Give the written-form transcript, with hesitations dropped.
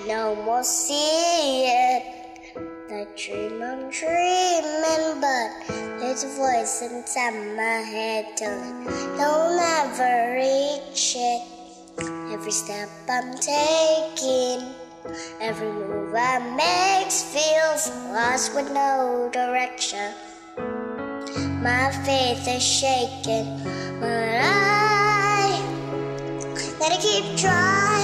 can almost see it. The dream I'm dreaming, but there's a voice inside my head telling me don't ever reach it. Every step I'm taking, every move I make feels lost with no direction. My faith is shaking, but I gotta keep trying.